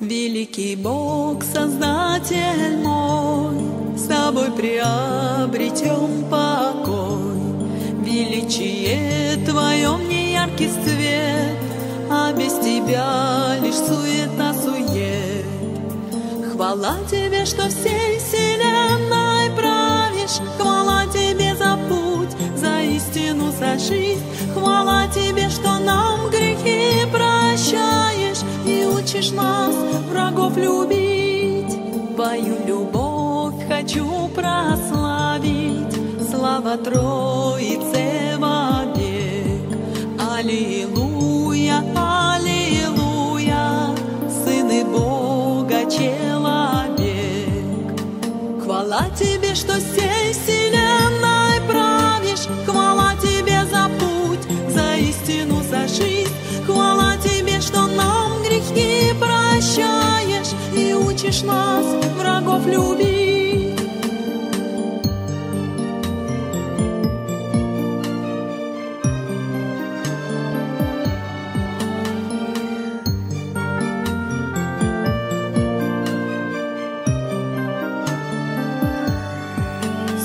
Великий Бог, Создатель мой, с тобой приобретем покой. Величие твое мне яркий свет, а без тебя лишь суета-сует. Хвала тебе, что всей вселенной правишь, хвала тебе за путь, за истину, за жизнь. Хвала тебе, что нам грехи прощаешь и учишь нас врагов любить. Твою любовь хочу прославить, слава Троице вовек. Аллилуйя, аллилуйя, сыны Бога человек. Хвала тебе, что всей вселенной правишь, хвала тебе за путь, за истину, за жизнь. Хвала тебе, что нам грехи прощаешь и учишь нас врагов любить.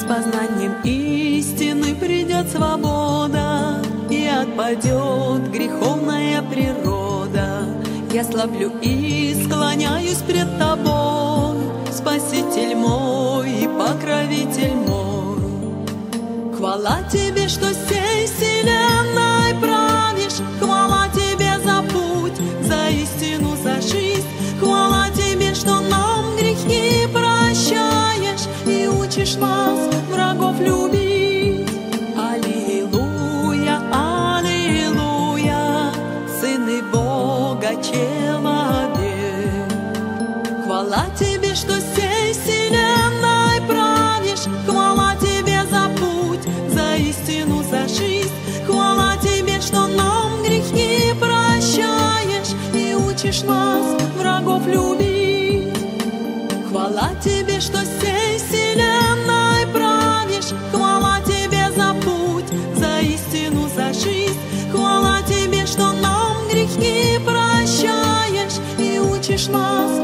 Познанием истины придет свобода, и отпадет греховная природа. Я славлю и склоняюсь пред тобой, Спаситель мой и покровитель мой. Хвала тебе, что всей вселенной правишь, хвала тебе за путь, за истину, за жизнь. Хвала тебе, что нам грехи прощаешь и учишь нас врагов любить. Аллилуйя, аллилуйя, сыны Бога человек. Хвала тебе, что всей вселенной правишь, хвала тебе за путь, за истину, за жизнь. Хвала тебе, что нам грехи прощаешь и учишь нас врагов любить. Хвала тебе, что всей вселенной правишь, хвала тебе за путь, за истину, за жизнь. Хвала тебе, что нам грехи прощаешь и учишь нас.